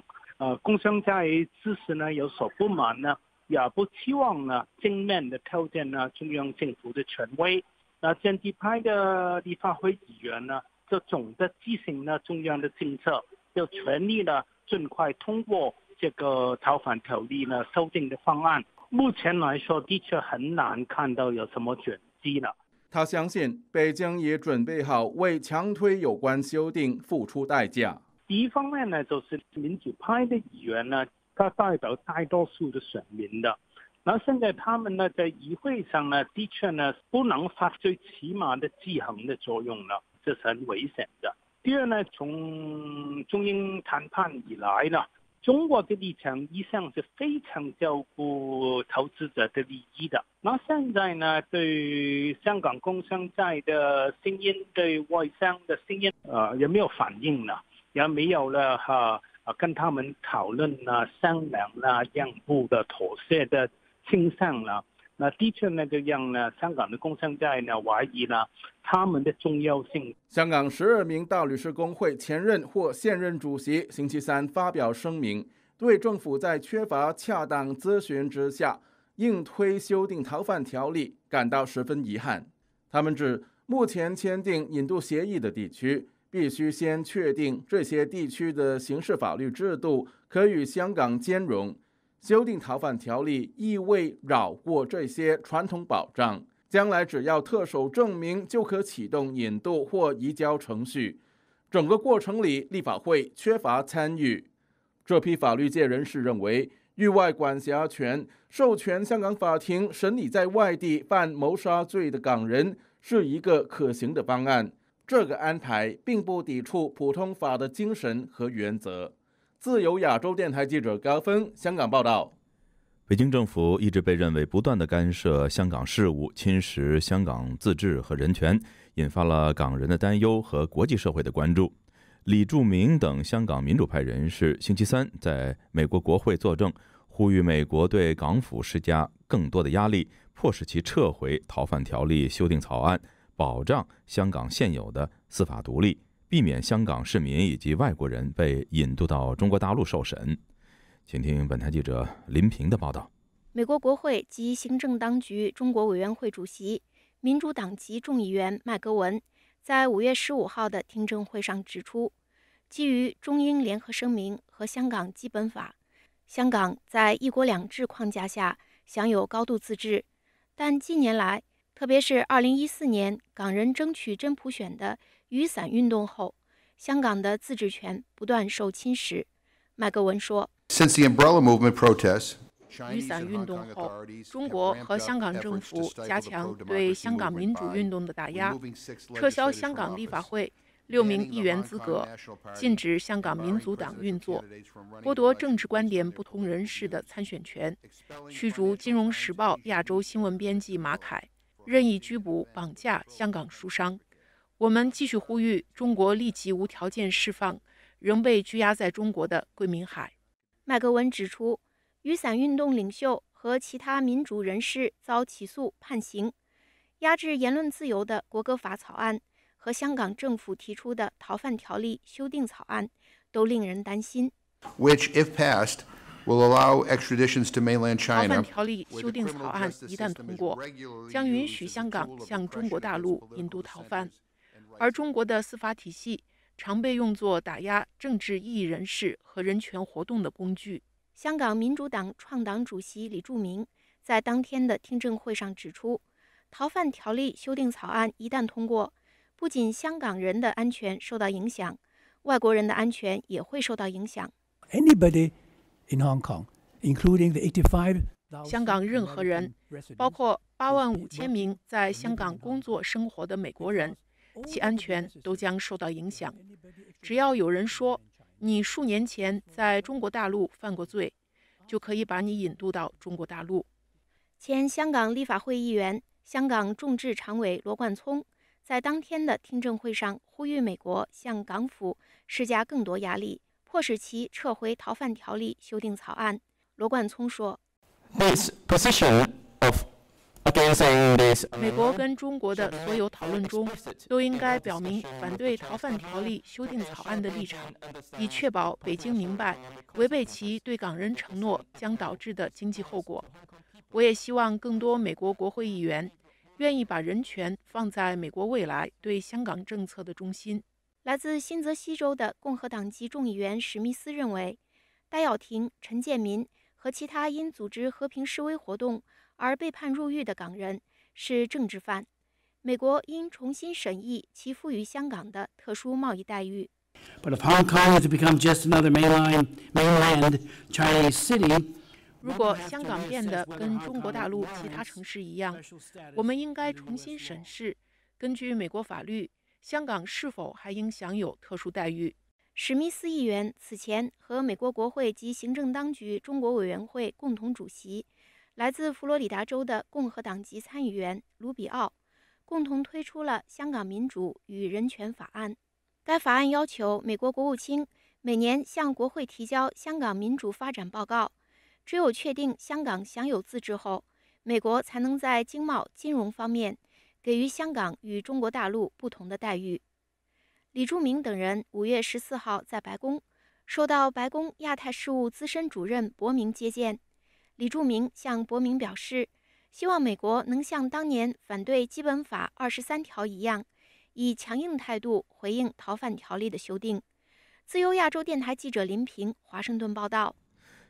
工商在支持呢有所不满呢，也不期望呢正面的挑战呢中央政府的权威。那建制派的立法会议员呢，就总的提醒呢中央的政策，要全力呢尽快通过这个逃犯条例呢修订的方案。目前来说，的确很难看到有什么转机了。他相信北京也准备好为强推有关修订付出代价。一方面呢，就是民主派的议员呢，他代表大多数的选民的，然后现在他们呢在议会上呢，的确呢不能发最起码的制衡的作用了，这是很危险的。第二呢，从中英谈判以来呢，中国的立场一向是非常照顾投资者的利益的。那现在呢，对香港工商界的声音、对外商的声音，有没有反应呢？也没有了跟他们讨论了、商量了、让步的、妥协的倾向了。那的确呢，就让呢香港的工商界呢怀疑呢他们的重要性。香港12名大律师公会前任或现任主席星期三发表声明，对政府在缺乏恰当咨询之下硬推修订逃犯条例感到十分遗憾。他们指，目前签订引渡协议的地区必须先确定这些地区的刑事法律制度可与香港兼容。修订逃犯条例意味绕过这些传统保障，将来只要特首证明就可启动引渡或移交程序。整个过程里，立法会缺乏参与。这批法律界人士认为，域外管辖权授权香港法庭审理在外地犯谋杀罪的港人是一个可行的方案。这个安排并不抵触普通法的精神和原则。自由亚洲电台记者高峰香港报道。北京政府一直被认为不断的干涉香港事务，侵蚀香港自治和人权，引发了港人的担忧和国际社会的关注。李柱铭等香港民主派人士星期三在美国国会作证，呼吁美国对港府施加更多的压力，迫使其撤回逃犯条例修订草案，保障香港现有的司法独立，避免香港市民以及外国人被引渡到中国大陆受审。请听本台记者林平的报道。美国国会及行政当局中国委员会主席、民主党籍众议员麦格文在5月15号的听证会上指出，基于中英联合声明和香港基本法，香港在一国两制框架下享有高度自治，但近年来，特别是2014年港人争取真普选的雨伞运动后，香港的自治权不断受侵蚀。麦格文说，雨伞运动后，中国和香港政府加强对香港民主运动的打压，撤销香港立法会6名议员资格，禁止香港民族党运作，剥夺政治观点不同人士的参选权，驱逐《金融时报》亚洲新闻编辑马凯，任意拘捕、绑架香港书商。我们继续呼吁中国立即无条件释放仍被拘押在中国的桂民海。麦格文指出，雨伞运动领袖和其他民主人士遭起诉判刑，压制言论自由的国歌法草案和香港政府提出的逃犯条例修订草案都令人担心。逃犯条例修订草案一旦通过，将允许香港向中国大陆引渡逃犯，而中国的司法体系常被用作打压政治异议人士和人权活动的工具。香港民主党创党主席李柱铭在当天的听证会上指出，逃犯条例修订草案一旦通过，不仅香港人的安全受到影响，外国人的安全也会受到影响。香港任何人，包括85,000名在香港工作生活的美国人，其安全都将受到影响。只要有人说你数年前在中国大陆犯过罪，就可以把你引渡到中国大陆。前香港立法会议员、香港众志常委罗冠聪在当天的听证会上呼吁美国向港府施加更多压力，迫使其撤回逃犯条例修订草案。罗冠聪说，美国跟中国的所有讨论中都应该表明反对逃犯条例修订草案的立场，以确保北京明白违背其对港人承诺将导致的经济后果。我也希望更多美国国会议员愿意把人权放在美国未来对香港政策的中心。来自新泽西州的共和党籍众议员史密斯认为，戴耀廷、陈建民和其他因组织和平示威活动而被判入狱的港人是政治犯，美国应重新审议其赋予香港的特殊贸易待遇。如果香港变得跟中国大陆其他城市一样，我们应该重新审视，根据美国法律，香港是否还应享有特殊待遇。史密斯议员此前和美国国会及行政当局中国委员会共同主席、来自佛罗里达州的共和党籍参议员卢比奥共同推出了《香港民主与人权法案》。该法案要求美国国务卿每年向国会提交香港民主发展报告，只有确定香港享有自治后，美国才能在经贸、金融方面给予香港与中国大陆不同的待遇。李柱铭等人5月14号在白宫受到白宫亚太事务资深主任伯明接见。李柱铭向伯明表示，希望美国能像当年反对《基本法》23条一样，以强硬态度回应逃犯条例的修订。自由亚洲电台记者林平，华盛顿报道。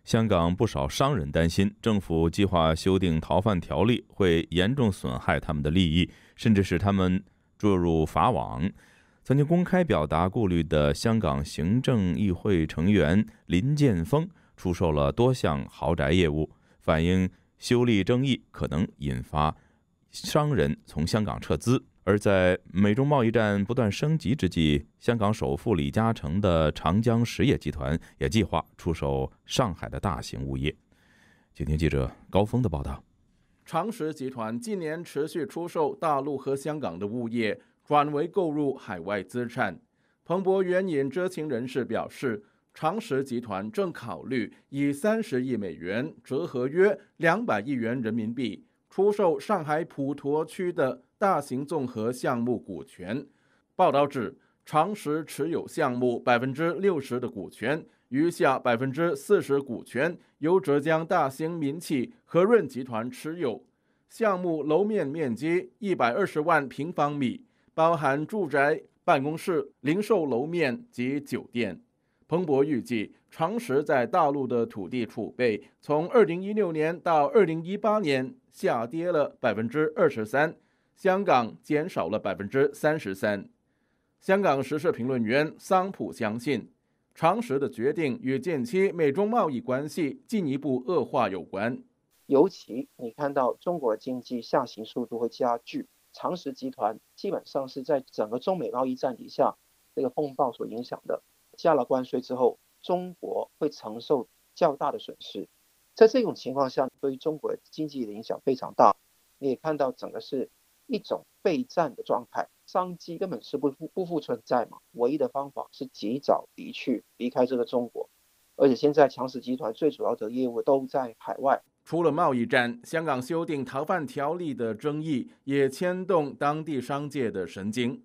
香港不少商人担心，政府计划修订逃犯条例会严重损害他们的利益，甚至使他们坠入法网。曾经公开表达顾虑的香港行政议会成员林建峰出售了多项豪宅业务，反映修例争议可能引发商人从香港撤资。而在美中贸易战不断升级之际，香港首富李嘉诚的长江实业集团也计划出售上海的大型物业。请听记者高峰的报道。长实集团近年持续出售大陆和香港的物业，转为购入海外资产。彭博援引知情人士表示，长实集团正考虑以30亿美元（折合约200亿元人民币）出售上海普陀区的大型综合项目股权。报道指，长实持有项目60%的股权，余下40%股权由浙江大兴民企和润集团持有。项目楼面面积120万平方米，包含住宅、办公室、零售楼面及酒店。彭博预计，长实在大陆的土地储备从2016年到2018年下跌了23%，香港减少了33%。香港时事评论员桑普相信，长实的决定与近期美中贸易关系进一步恶化有关。尤其你看到中国经济下行速度会加剧，长实集团基本上是在整个中美贸易战底下这个风暴所影响的。下了关税之后，中国会承受较大的损失，在这种情况下，对于中国经济的影响非常大。你也看到，整个是一种备战的状态，商机根本是不复存在嘛。唯一的方法是及早离开这个中国，而且现在长实集团最主要的业务都在海外。除了贸易战，香港修订逃犯条例的争议也牵动当地商界的神经。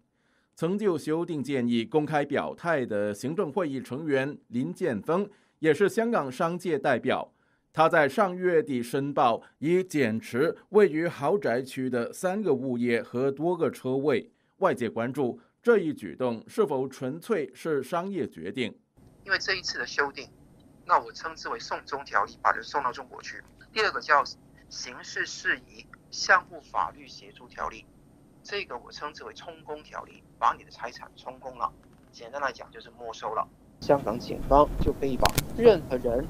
曾就修订建议公开表态的行政会议成员林建峰也是香港商界代表，他在上月底申报以减持位于豪宅区的3个物业和多个车位。外界关注这一举动是否纯粹是商业决定。因为这一次的修订，那我称之为送中条例，把人送到中国去。第二个叫刑事事宜相互法律协助条例，这个我称之为充公条例，把你的财产充公了，简单来讲就是没收了。香港警方就可以把任何人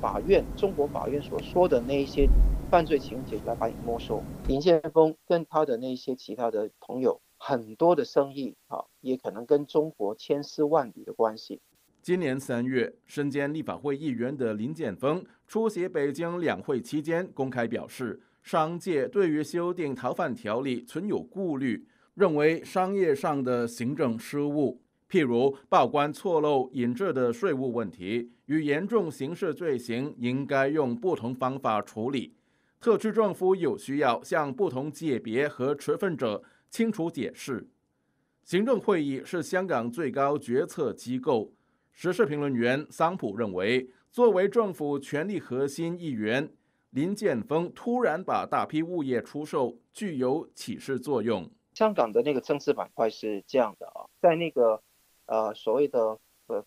法院中国法院所说的那一些犯罪情节来把你没收。林建峰跟他的那些其他的朋友，很多的生意也可能跟中国千丝万缕的关系。今年3月，身兼立法会议员的林建峰出席北京两会期间公开表示，商界对于修订逃犯条例存有顾虑，认为商业上的行政失误，譬如报关错漏引致的税务问题，与严重刑事罪行应该用不同方法处理。特区政府有需要向不同界别和持份者清楚解释。行政会议是香港最高决策机构。时事评论员桑普认为，作为政府权力核心一员，林建峰突然把大批物业出售具有启示作用。香港的那个政治板块是这样的在那个所谓的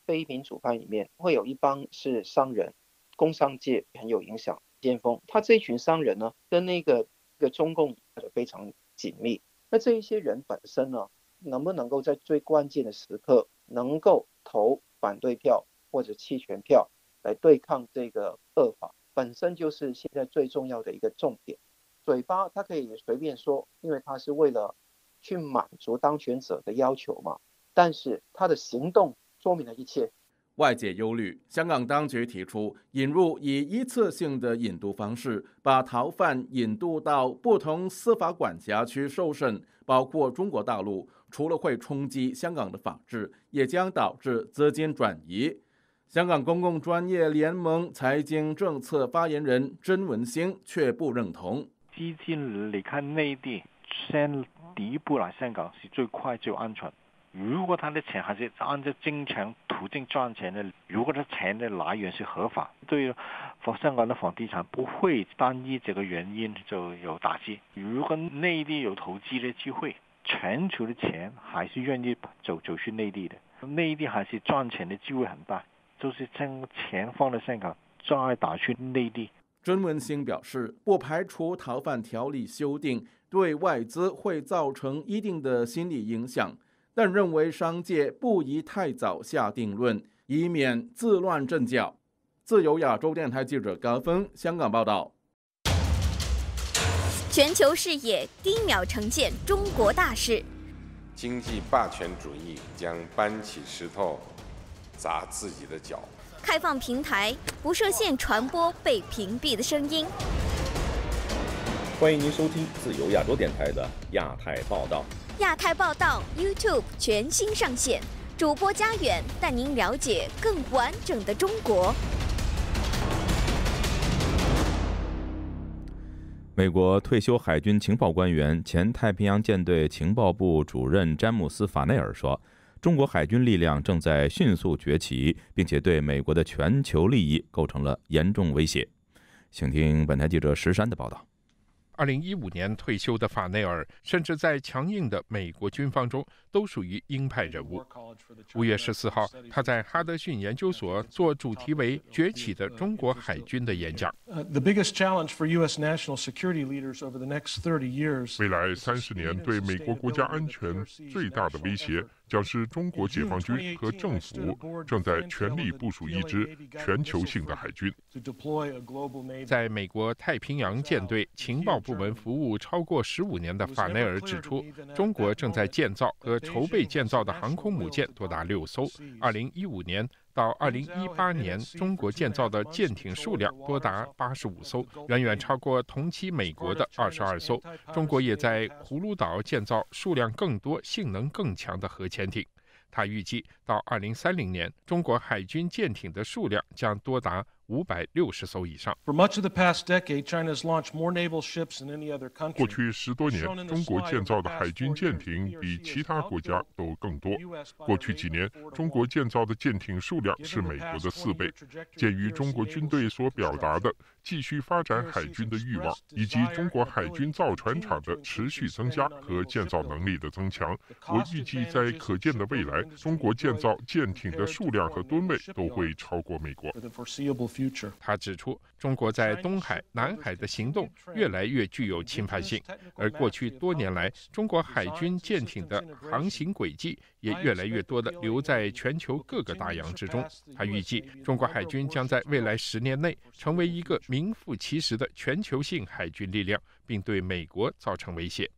非民主派里面，会有一帮是商人，工商界很有影响。建峰他这一群商人呢，跟那个中共非常紧密。那这一些人本身呢，能不能够在最关键的时刻能够投反对票或者弃权票来对抗这个恶法？本身就是现在最重要的一个重点。嘴巴他可以随便说，因为他是为了去满足当权者的要求嘛。但是他的行动说明了一切。外界忧虑，香港当局提出引入以一次性的引渡方式，把逃犯引渡到不同司法管辖区受审，包括中国大陆，除了会冲击香港的法治，也将导致资金转移。香港公共专业联盟财经政策发言人甄文星却不认同。基金离开内地先第一步来香港是最快最安全。如果他的钱还是按照正常途径赚钱的，如果他钱的来源是合法，对香港的房地产不会单一这个原因就有打击。如果内地有投机的机会，全球的钱还是愿意走去内地的，内地还是赚钱的机会很大，就是将钱放在香港再打去内地。甄文星表示，不排除逃犯条例修订对外资会造成一定的心理影响，但认为商界不宜太早下定论，以免自乱阵脚。自由亚洲电台记者高峰香港报道。全球视野，低秒呈现中国大事。经济霸权主义将搬起石头砸自己的脚。开放平台，不设限传播被屏蔽的声音。欢迎您收听自由亚洲电台的亚太报道。亚太报道 YouTube 全新上线，主播家远带您了解更完整的中国。美国退休海军情报官员、前太平洋舰队情报部主任詹姆斯·法内尔说，中国海军力量正在迅速崛起，并且对美国的全球利益构成了严重威胁。请听本台记者石山的报道。2015年退休的法内尔，甚至在强硬的美国军方中都属于鹰派人物。5月14号，他在哈德逊研究所做主题为“崛起的中国海军”的演讲。未来30年对美国国家安全最大的威胁，将是中国解放军和政府正在全力部署一支全球性的海军。在美国太平洋舰队情报部门服务超过15年的法内尔指出，中国正在建造和筹备建造的航空母舰多达6艘。2015年到2018年，中国建造的舰艇数量多达85艘，远远超过同期美国的22艘。中国也在葫芦岛建造数量更多、性能更强的核潜艇。他预计到2030年，中国海军舰艇的数量将多达560艘以上。过去10多年，中国建造的海军舰艇比其他国家都更多。过去几年，中国建造的舰艇数量是美国的4倍。鉴于中国军队所表达的继续发展海军的欲望，以及中国海军造船厂的持续增加和建造能力的增强，我预计在可见的未来，中国建造舰艇的数量和吨位都会超过美国。他指出，中国在东海、南海的行动越来越具有侵犯性，而过去多年来，中国海军舰艇的航行轨迹也越来越多地留在全球各个大洋之中。他预计，中国海军将在未来10年内成为一个名副其实的全球性海军力量，并对美国造成威胁。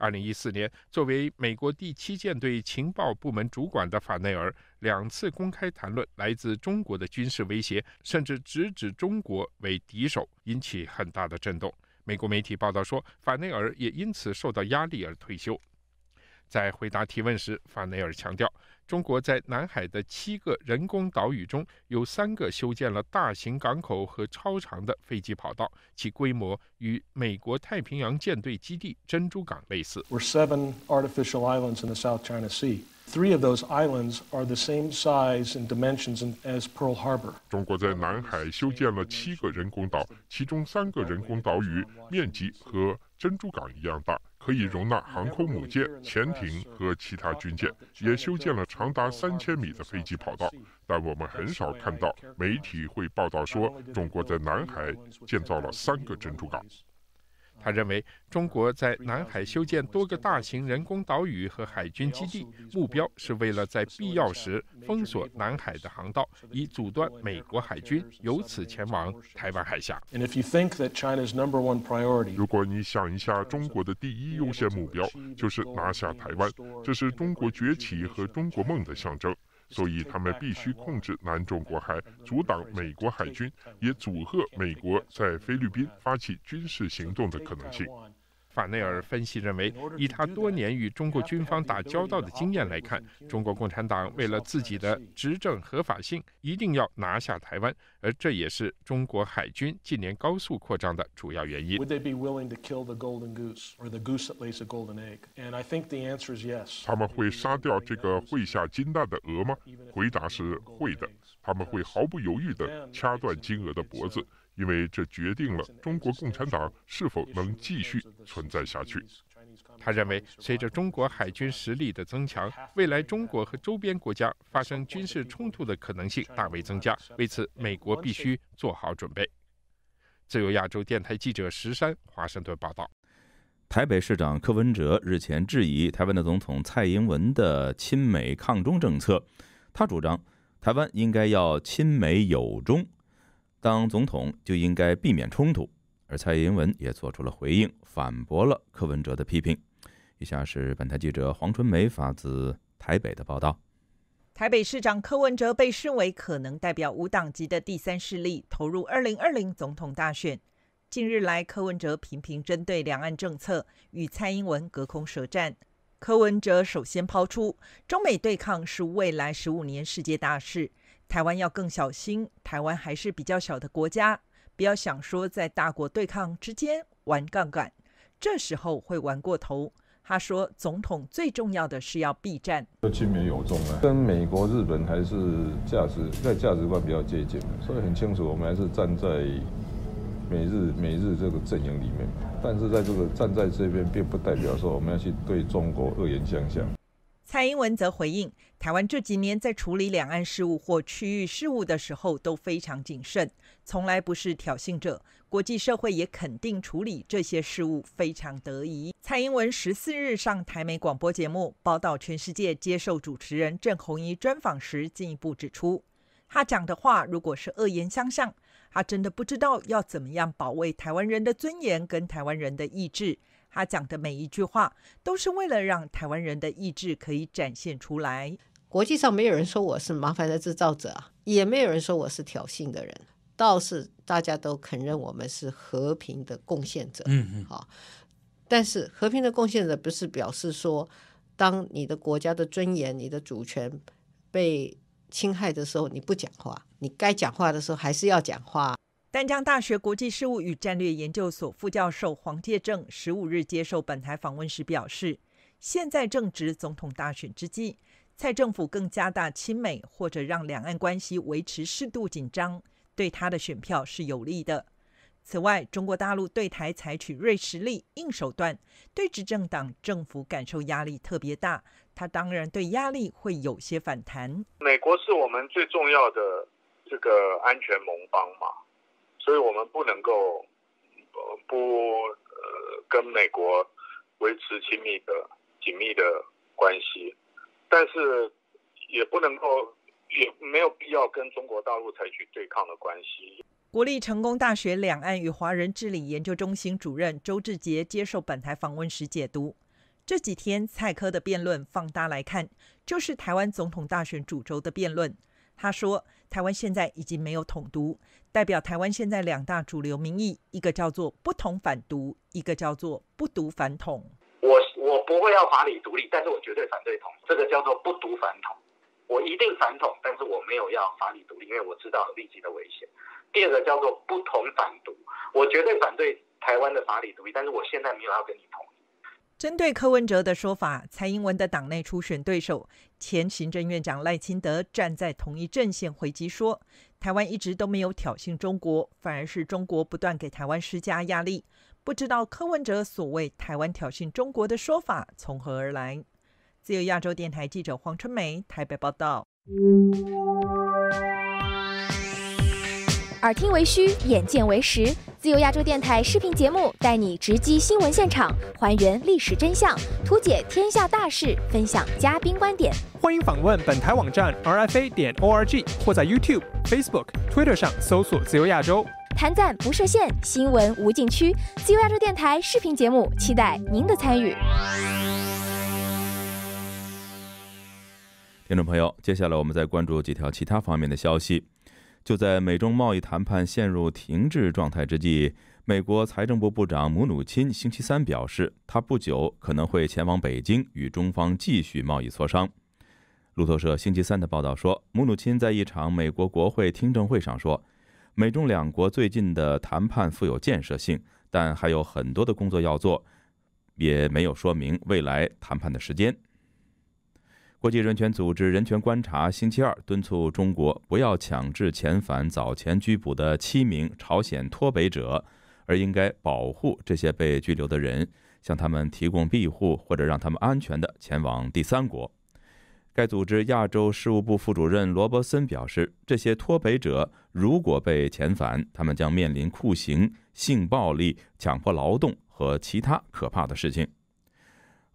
2014年，作为美国第7舰队情报部门主管的法内尔，2次公开谈论来自中国的军事威胁，甚至直指中国为敌手，引起很大的震动。美国媒体报道说，法内尔也因此受到压力而退休。在回答提问时，法内尔强调，中国在南海的7个人工岛屿中，有3个修建了大型港口和超长的飞机跑道，其规模与美国太平洋舰队基地珍珠港类似。中国在南海修建了7个人工岛，其中3个人工岛屿面积和珍珠港一样大，可以容纳航空母舰、潜艇和其他军舰，也修建了长达3000米的飞机跑道。但我们很少看到媒体会报道说，中国在南海建造了3个珍珠港。他认为，中国在南海修建多个大型人工岛屿和海军基地，目标是为了在必要时封锁南海的航道，以阻断美国海军由此前往台湾海峡。如果你想一下，中国的第1优先目标就是拿下台湾，这是中国崛起和中国梦的象征。所以他们必须控制南中国海，阻挡美国海军，也阻吓美国在菲律宾发起军事行动的可能性。法内尔分析认为，以他多年与中国军方打交道的经验来看，中国共产党为了自己的执政合法性，一定要拿下台湾，而这也是中国海军近年高速扩张的主要原因。他们会杀掉这个会下金蛋的鹅吗？回答是会的。他们会毫不犹豫地掐断金鹅的脖子。 因为这决定了中国共产党是否能继续存在下去。他认为，随着中国海军实力的增强，未来中国和周边国家发生军事冲突的可能性大为增加。为此，美国必须做好准备。自由亚洲电台记者石山，华盛顿报道。台北市长柯文哲日前质疑台湾的总统蔡英文的亲美抗中政策，他主张台湾应该要亲美友中。 当总统就应该避免冲突，而蔡英文也做出了回应，反驳了柯文哲的批评。以下是本台记者黄春梅发自台北的报道。台北市长柯文哲被视为可能代表无党籍的第三势力投入2020总统大选。近日来，柯文哲频频针对两岸政策，与蔡英文隔空舌战。柯文哲首先抛出中美对抗是未来15年世界大事。 台湾要更小心，台湾还是比较小的国家，不要想说在大国对抗之间玩杠杆，这时候会玩过头。他说，总统最重要的是要避战，亲美友中啊，跟美国、日本还是价值观比较接近，所以很清楚，我们还是站在美日这个阵营里面，但是在这个站在这边，并不代表说我们要去对中国恶言相向。 蔡英文则回应，台湾这几年在处理两岸事务或区域事务的时候都非常谨慎，从来不是挑衅者。国际社会也肯定处理这些事务非常得宜。蔡英文14日上台美广播节目报道全世界，接受主持人郑鸿仪专访时，进一步指出，他讲的话如果是恶言相向，他真的不知道要怎么样保卫台湾人的尊严跟台湾人的意志。 他讲的每一句话，都是为了让台湾人的意志可以展现出来。国际上没有人说我是麻烦的制造者啊，也没有人说我是挑衅的人，倒是大家都肯认我们是和平的贡献者。好，但是和平的贡献者不是表示说，当你的国家的尊严、你的主权被侵害的时候，你不讲话，你该讲话的时候还是要讲话。 淡江大学国际事务与战略研究所副教授黄介正15日接受本台访问时表示，现在正值总统大选之际，蔡政府更加大亲美或者让两岸关系维持适度紧张，对他的选票是有利的。此外，中国大陆对台采取软实力、硬手段，对执政党政府感受压力特别大，他当然对压力会有些反弹。美国是我们最重要的这个安全盟邦嘛。 所以我们不能够跟美国维持紧密的关系，但是也不能够也没有必要跟中国大陆采取对抗的关系。国立成功大学两岸与华人治理研究中心主任周志杰接受本台访问时解读，这几天蔡柯的辩论放大来看，就是台湾总统大选主轴的辩论。 他说：“台湾现在已经没有统独，代表台湾现在两大主流民意，一个叫做不统反独，一个叫做不独反统。我不会要法理独立，但是我绝对反对统，这个叫做不独反统。我一定反统，但是我没有要法理独立，因为我知道有立即的危险。第二个叫做不统反独，我绝对反对台湾的法理独立，但是我现在没有要跟你统。” 针对柯文哲的说法，蔡英文的党内初选对手前行政院长赖清德站在同一阵线回击说：“台湾一直都没有挑衅中国，反而是中国不断给台湾施加压力。”不知道柯文哲所谓“台湾挑衅中国”的说法从何而来？自由亚洲电台记者黄春梅台北报道。耳听为虚，眼见为实。 自由亚洲电台视频节目带你直击新闻现场，还原历史真相，图解天下大事，分享嘉宾观点。欢迎访问本台网站 rfa.org 或在 YouTube、Facebook、Twitter 上搜索“自由亚洲”。谈赞不设限，新闻无禁区。自由亚洲电台视频节目，期待您的参与。听众朋友，接下来我们再关注几条其他方面的消息。 就在美中贸易谈判陷入停滞状态之际，美国财政部部长姆努钦星期三表示，他不久可能会前往北京与中方继续贸易磋商。路透社星期三的报道说，姆努钦在一场美国国会听证会上说，美中两国最近的谈判富有建设性，但还有很多的工作要做，也没有说明未来谈判的时间。国际人权组织人权观察星期二敦促中国不要强制遣返早前拘捕的7名朝鲜脱北者，而应该保护这些被拘留的人，向他们提供庇护或者让他们安全地前往第三国。该组织亚洲事务部副主任罗伯森表示，这些脱北者如果被遣返，他们将面临酷刑、性暴力、强迫劳动和其他可怕的事情。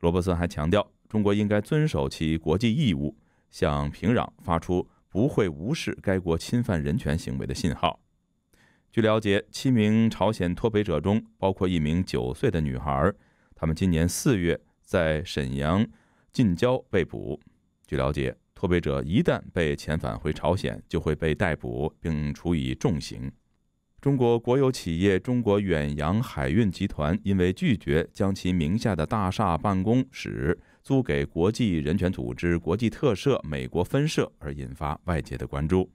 罗伯森还强调，中国应该遵守其国际义务，向平壤发出不会无视该国侵犯人权行为的信号。据了解，7名朝鲜脱北者中包括一名9岁的女孩，他们今年4月在沈阳近郊被捕。据了解，脱北者一旦被遣返回朝鲜，就会被逮捕并处以重刑。中国国有企业中国远洋海运集团因为拒绝将其名下的大厦办公室租给国际人权组织国际特赦美国分社而引发外界的关注。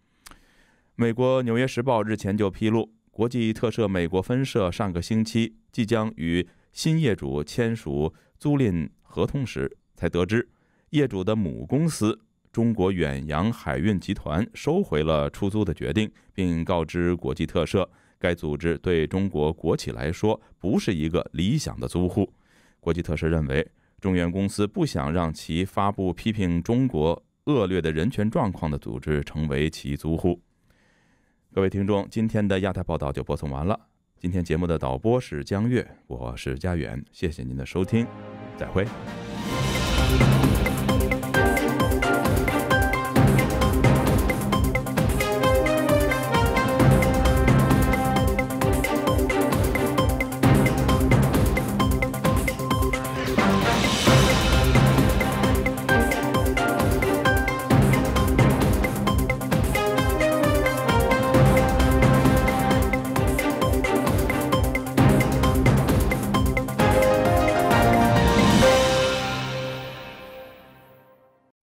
美国《纽约时报》日前就披露，国际特赦美国分社上个星期即将与新业主签署租赁合同时，才得知业主的母公司中国远洋海运集团收回了出租的决定，并告知国际特赦，该组织对中国国企来说不是一个理想的租户。国际特赦认为，中远公司不想让其发布批评中国恶劣的人权状况的组织成为其租户。各位听众，今天的亚太报道就播送完了。今天节目的导播是江月，我是佳远，谢谢您的收听，再会。